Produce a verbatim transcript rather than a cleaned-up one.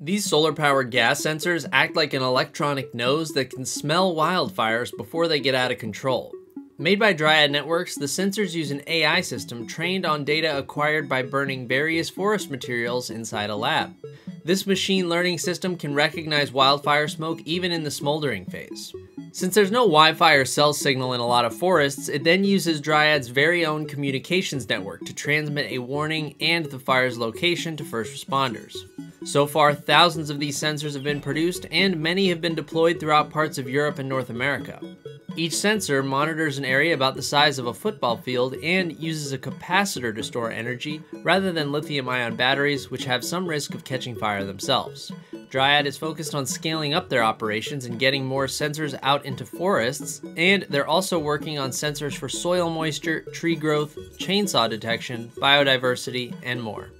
These solar-powered gas sensors act like an electronic nose that can smell wildfires before they get out of control. Made by Dryad Networks, the sensors use an A I system trained on data acquired by burning various forest materials inside a lab. This machine learning system can recognize wildfire smoke even in the smoldering phase. Since there's no Wi-Fi or cell signal in a lot of forests, it then uses Dryad's very own communications network to transmit a warning and the fire's location to first responders. So far, thousands of these sensors have been produced, and many have been deployed throughout parts of Europe and North America. Each sensor monitors an area about the size of a football field and uses a capacitor to store energy rather than lithium-ion batteries, which have some risk of catching fire themselves. Dryad is focused on scaling up their operations and getting more sensors out into forests, and they're also working on sensors for soil moisture, tree growth, chainsaw detection, biodiversity, and more.